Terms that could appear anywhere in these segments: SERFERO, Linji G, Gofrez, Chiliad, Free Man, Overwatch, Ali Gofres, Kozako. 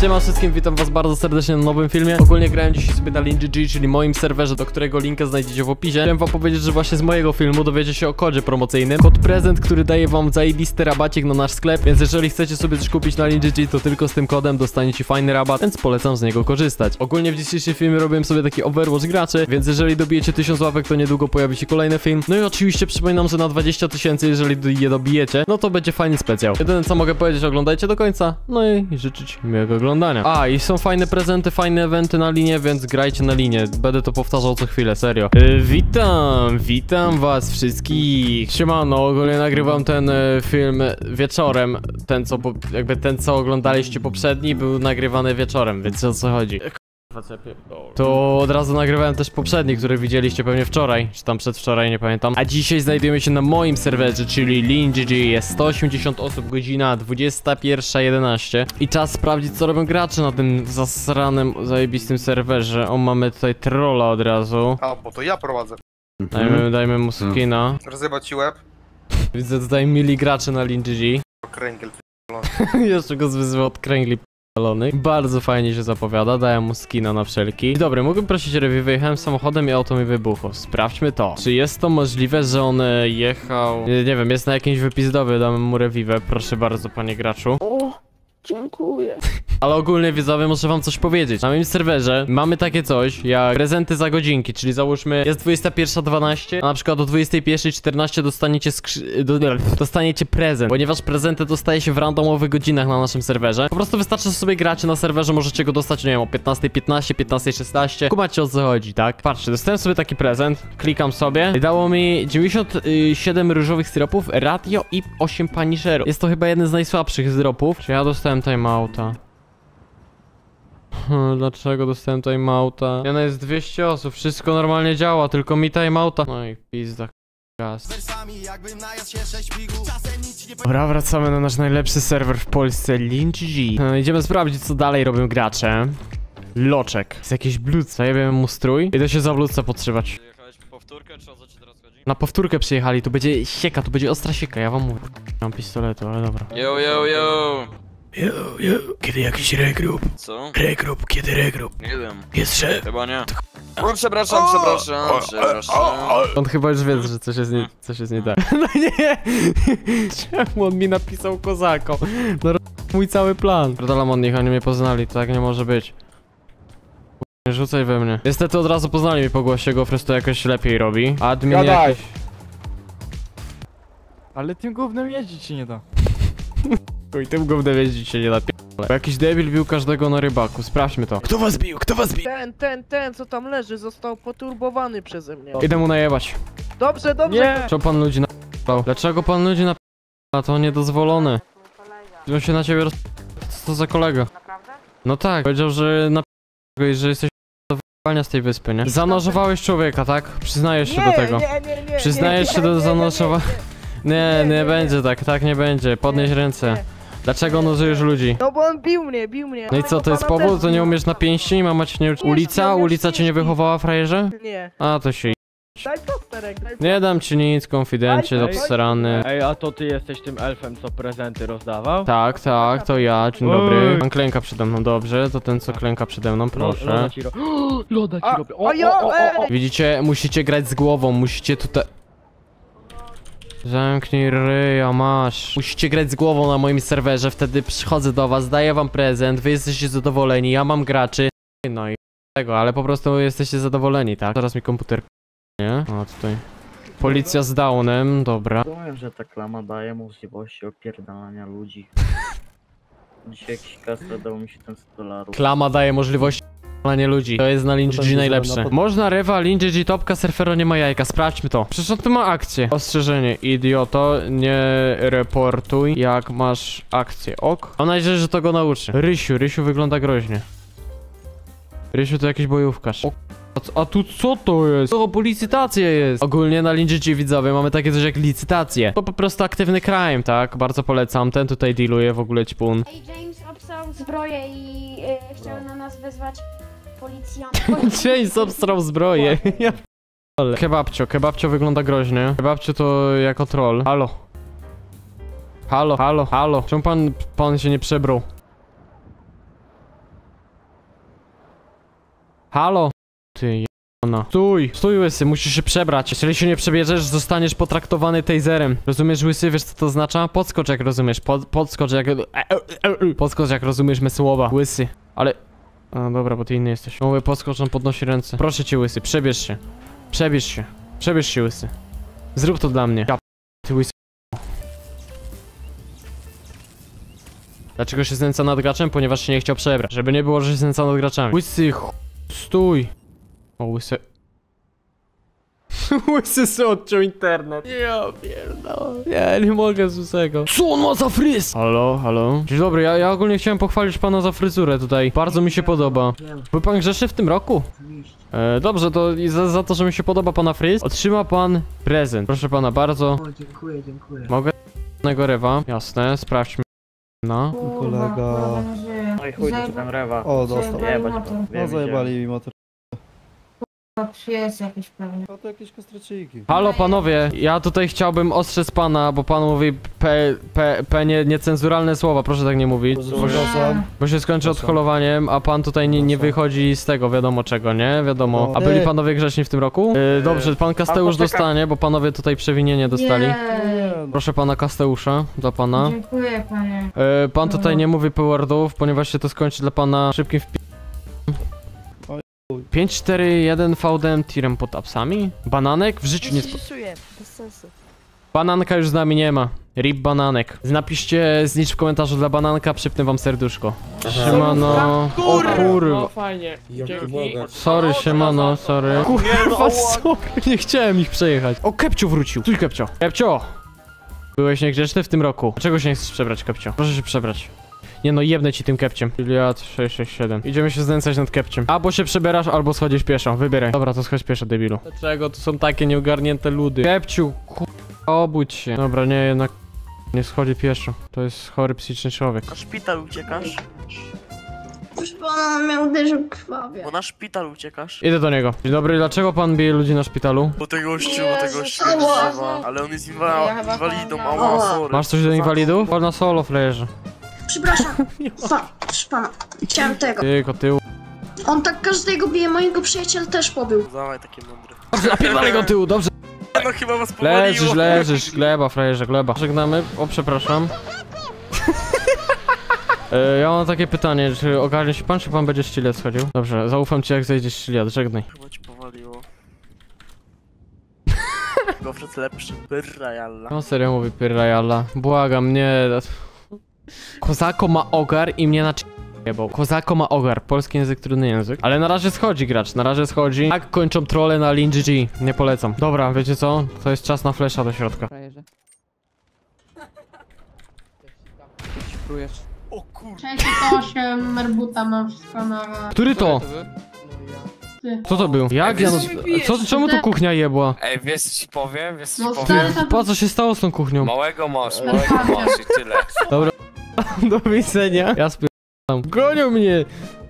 Siema wszystkim, witam was bardzo serdecznie na nowym filmie. Ogólnie grałem dzisiaj sobie na Linji G, czyli moim serwerze, do którego linka znajdziecie w opisie. Chciałem wam powiedzieć, że właśnie z mojego filmu dowiecie się o kodzie promocyjnym. Kod prezent, który daje wam zajebisty rabacik na nasz sklep, więc jeżeli chcecie sobie coś kupić na Linji G, to tylko z tym kodem dostaniecie fajny rabat, więc polecam z niego korzystać. Ogólnie w dzisiejszym filmie robiłem sobie taki Overwatch graczy, więc jeżeli dobijecie 1000 łapek, to niedługo pojawi się kolejny film. No i oczywiście przypominam, że na 20 000, jeżeli je dobijecie, no to będzie fajny specjal. Jedyne co mogę powiedzieć, oglądajcie do końca, no i życzyć miłego oglądania. A, i są fajne prezenty, fajne eventy na linie, więc grajcie na linie. Będę to powtarzał co chwilę, serio. Witam was wszystkich. Siemano, ogólnie nagrywam ten film wieczorem. Ten co oglądaliście poprzedni był nagrywany wieczorem, więc o co chodzi? To od razu nagrywałem też poprzedni, który widzieliście pewnie wczoraj, czy tam przedwczoraj, nie pamiętam. A dzisiaj znajdujemy się na moim serwerze, czyli Linji G. Jest 180 osób, godzina 21:11. I czas sprawdzić, co robią gracze na tym zasranym, zajebistym serwerze. O, mamy tutaj trolla od razu. A, bo to ja prowadzę. Dajmy mu skina. Rozjebać ci łeb. Widzę tutaj mili graczy na Linji G. Kręgiel p***lony. Jeszcze go wyzywa od kręgli. Bardzo fajnie się zapowiada, daję mu skina na wszelki. Dobry, mógłbym prosić review, wyjechałem samochodem i auto mi wybuchło. Sprawdźmy to. Czy jest to możliwe, że on jechał... Nie wiem, jest na jakimś wypizdowie, damy mu reviewę. Proszę bardzo, panie graczu. O, dziękuję. Ale ogólnie widzowie, muszę wam coś powiedzieć. Na moim serwerze mamy takie coś jak prezenty za godzinki, czyli załóżmy jest 21:12, a na przykład o 21:14 dostaniecie prezent, ponieważ prezenty dostaje się w randomowych godzinach na naszym serwerze. Po prostu wystarczy, że sobie gracie na serwerze, możecie go dostać, nie wiem, o 15:15, 15:16. Kumacie, o co chodzi, tak? Patrzcie, dostałem sobie taki prezent, klikam sobie i dało mi 97 różowych syropów, radio i 8 paniszerów. Jest to chyba jeden z najsłabszych syropów. Czy ja dostałem timeouta? Dlaczego dostałem timeouta? Ja, no jest 200 osób, wszystko normalnie działa, tylko mi timeouta. No i pizda gaz. Dobra, wracamy na nasz najlepszy serwer w Polsce, Linji G. Idziemy sprawdzić, co dalej robią gracze. Loczek. Jest jakieś bluca, jebiemy mu strój. Idę się za bluca podszywać. Przyjechałeś po powtórkę, czy o co ci teraz chodzi? Na powtórkę przyjechali, tu będzie sieka, tu będzie ostra sieka, ja wam mówię. Mam pistoletu, ale dobra. Yo, yo, yo! Yo. Kiedy jakiś regrup? Co? Regrup, kiedy regrup? Nie wiem. Jest szef? Chyba nie. O, przepraszam. On chyba już wie, że coś jest nie tak. No nie! Czemu on mi napisał Kozako? No mój cały plan. Prodalam od nich, oni mnie poznali, tak nie może być. Nie rzucaj we mnie. Niestety od razu poznali mi po głosie, Gofres to jakoś lepiej robi. Admin jakiś... Ale tym głównym jeździć się nie da. I tym gównem jeździć się nie da p***le. Jakiś debil bił każdego na rybaku, sprawdźmy to. Kto was bił? Kto was bił? Ten co tam leży został poturbowany przeze mnie. Idę mu najebać. Dobrze. Nie. Czemu pan ludzi na***ał? Dlaczego pan ludzi na p***a? To niedozwolone. On się na ciebie roz... Co to za kolega? Naprawdę? No tak, powiedział, że na p***go i że jesteś do w***ania z tej wyspy, nie? Zanoszowałeś człowieka, tak? Przyznajesz się do tego. Nie. Przyznajesz się do zanoszowania. Nie będzie tak nie będzie. Podnieś ręce. Dlaczego on użyjesz ludzi? No bo on bił mnie. No i co, to jest powód? To nie umiesz na pięści? Mama cię nie uczy... Ulica cię nie wychowała, frajerze? Nie. A, to się daj posterek. Nie dam ci nic, konfidencie, obsrany. Ej, a to ty jesteś tym elfem, co prezenty rozdawał? Tak, to ja, dzień dobry. Pan klęka przede mną, dobrze? To ten, co klęka przede mną, proszę. Loda ci robię. Widzicie, musicie grać z głową, musicie tutaj... Zamknij ryja, masz. Musicie grać z głową na moim serwerze, wtedy przychodzę do was, daję wam prezent, wy jesteście zadowoleni, ja mam graczy. No i tego, ale po prostu jesteście zadowoleni, tak? Teraz mi komputer... Nie? O, tutaj... Policja z downem, dobra. Powiem, że ta klama daje możliwości opierdalania ludzi. Dzisiaj jakiś kasę dał mi $700. Klama daje możliwości opierdalania ludzi. To jest na Linji G najlepsze. Można rewa, Linji G topka, surfero nie ma jajka. Sprawdźmy to. Przecież on tu ma akcję. Ostrzeżenie, idioto, nie reportuj jak masz akcję, ok? Mam nadzieję, że to go nauczy. Rysiu wygląda groźnie. Rysiu to jakiś bojówkarz. A tu co to jest? O, bo licytacja jest! Ogólnie na Linji G, widzowie, mamy takie coś jak licytacje. To po prostu aktywny crime, tak? Bardzo polecam, ten tutaj dealuje w ogóle ćpun. Ej, James obsrał zbroję i chciał na nas wezwać policjantów. James obsrał zbroję, ja p***le. Kebabcio wygląda groźnie. Kebabcio to jako troll. Halo. Czemu pan się nie przebrał? Halo? Ty jona. Stój! Stój, łysy, musisz się przebrać. Jeżeli się nie przebierzesz, zostaniesz potraktowany taserem. Rozumiesz, łysy? Wiesz, co to oznacza? Podskocz, jak rozumiesz. Podskocz, jak... Podskocz, jak rozumiesz me słowa. Łysy. Ale... A, dobra, bo ty inny jesteś. Mówię, podskocz, on podnosi ręce. Proszę cię, łysy, przebierz się. Przebierz się. Przebierz się, łysy. Zrób to dla mnie. Ja ty, łysy. Dlaczego się znęca nad graczem? Ponieważ się nie chciał przebrać. Żeby nie było, że się znęca nad graczami. Łysy, stój! O, łysy... Łysy sobie odciął internet. Ja pierdolę. Ja nie mogę z łysego. Co on ma za fryz? Halo, halo. Dzień dobry, ja ogólnie chciałem pochwalić pana za fryzurę tutaj. Bardzo mi się podoba. Był pan grzeszy w tym roku? Dobrze, to za to, że mi się podoba pana fryz, otrzyma pan prezent. Proszę pana bardzo. O, dziękuję, dziękuję. Mogę... rewa. Jasne, sprawdźmy. No, kolega. Oj, chuj, czy tam rewa. O, dostał. No, zajebali mi motor. Jest jakieś pewnie. To jakieś kostraciki. Halo panowie, ja tutaj chciałbym ostrzec pana, bo pan mówi niecenzuralne słowa, proszę tak nie mówić. Bo się skończy odholowaniem, a pan tutaj nie wychodzi z tego wiadomo czego, nie? Wiadomo. A byli panowie grzeczni w tym roku? Dobrze, pan Kasteusz dostanie, bo panowie tutaj przewinienie dostali. Proszę pana Kasteusza, dla pana. Dziękuję panie. Pan tutaj nie mówi p-wordów, ponieważ się to skończy dla pana szybkim wpi... 5-4-1 VDM tirem pod apsami? Bananek? W życiu nie spostrzegam. Bez sensu. Bananka już z nami nie ma. RIP bananek. Napiszcie znicz w komentarzu dla bananka, przypnę wam serduszko. Siemano. O kurwa. Fajnie. Sorry, siemano, sorry. Kurwa, sorry. Nie chciałem ich przejechać. O, Kepcio wrócił. Stój, Kepcio. Kepcio! Byłeś niegrzeczny w tym roku. Dlaczego się nie chcesz przebrać, Kepcio? Proszę się przebrać. Nie no, jebnę ci tym Kepciem. Chiliad 667. Idziemy się znęcać nad Kepciem. Albo się przebierasz, albo schodzisz pieszo. Wybieraj. Dobra, to schodź pieszo, debilu. Dlaczego? To są takie nieugarnięte ludy. Kepciu, obudź się. Dobra, nie, jednak nie schodzi pieszo. To jest chory psychicznie człowiek. Na szpital uciekasz? Proszę pana, on mnie uderzył krwawie. Bo na szpital uciekasz. Idę do niego. Dzień dobry, dlaczego pan bije ludzi na szpitalu? Bo tego gościu ale on jest inwalidą, sorry. Masz coś do inwalidów? Wolna solo, frajerze. Przepraszam, proszę pana, chciałem tego. Tylko tył. On tak każdego bije, mojego przyjaciela też pobił. Dawaj takie mądre. Dobrze, napierdalaj go tyłu, dobrze. No chyba was powaliło. Leżysz, leżysz, gleba, frajerze, gleba. Żegnamy, o przepraszam. Ja mam takie pytanie, czy ogarnie się pan, czy pan będzie Chiliad schodził? Dobrze, zaufam ci, jak zejdziesz Chiliad, żegnaj. Chyba ci powaliło. Gofret lepszy, pyrrajalla. No serio mówi pyrrajalla, błagam, nie... Kozako ma ogar i mnie na jebał. Kozako ma ogar, polski język, trudny język. Ale na razie schodzi gracz, na razie schodzi. Tak kończą trolle na Linji G, nie polecam. Dobra, wiecie co? To jest czas na flesza do środka. O kurde. 6-8, merbuta mam wszystko na... Który to? Co to był? Jak ja... Czemu to kuchnia jebła? Ej, wiesz co ci powiem? Po co się stało z tą kuchnią? Małego masz i tyle. Dobra. Do widzenia. Ja spieprzam. Gonią mnie!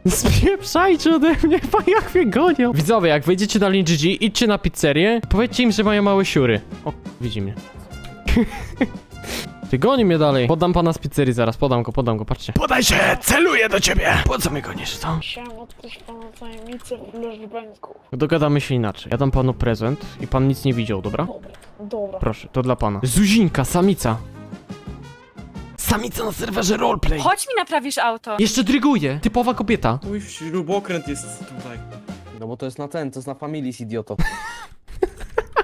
Spieprzajcie ode mnie, pan, jak mnie gonią! Widzowie, jak wejdziecie na Linji G, idźcie na pizzerię, powiedzcie im, że mają małe siury. O, widzi mnie. Ty, goni mnie dalej. Podam pana z pizzerii zaraz, podam go, patrzcie. Podaj się, celuję do ciebie! Po co mnie gonisz, co? Musiałem odkryć pana tajemnicę w banku. Dogadamy się inaczej. Ja dam panu prezent i pan nic nie widział, dobra? Dobra. Proszę, to dla pana. Zuzinka, samica. Samica na serwerze roleplay. Chodź mi naprawisz auto. Jeszcze dryguje. Typowa kobieta. Mój śrubokręt jest tutaj. No bo to jest na ten, to jest na Familis, idioto.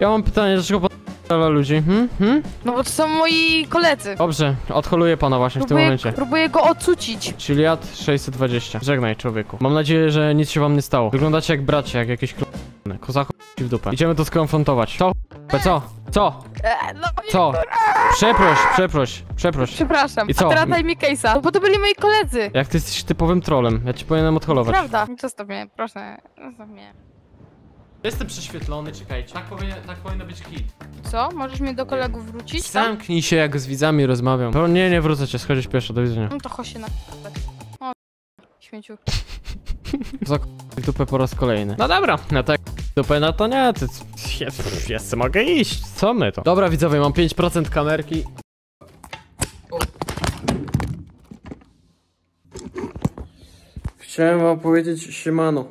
Ja mam pytanie, dlaczego pan dla ludzi? No bo to są moi koledzy. Dobrze, odholuję pana właśnie w tym momencie. Próbuję go odsucić. Chiliad 620. Żegnaj, człowieku. Mam nadzieję, że nic się wam nie stało. Wyglądacie jak bracia, jak jakieś k***ne. Kozako ci w dupę. Idziemy to skonfrontować. Co? Co? Przeproś. Przepraszam, i co? A teraz daj mi case'a, no bo to byli moi koledzy. Jak ty jesteś typowym trolem, ja ci powinienem odholować. Prawda, zostaw mnie, proszę, zostaw mnie. Jestem prześwietlony, czekajcie, tak powinno być hit. Co? Możesz mnie do kolegów wrócić? Zamknij się, jak z widzami rozmawiam. No nie, nie wrócę cię, schodzisz pieszo, do widzenia. No to chodź się na o, śmieciu. Za dupę po raz kolejny. No dobra, na tak dupę, no to nie, ty... Jeszcze mogę iść, co my to? Dobra widzowie, mam 5% kamerki. Chciałem wam powiedzieć siemano.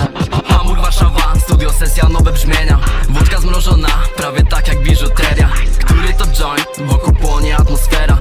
Hamur Warszawa, studio sesja, nowe brzmienia. Wódka zmrożona, prawie tak jak biżuteria. Który to joint, wokół płonie atmosfera.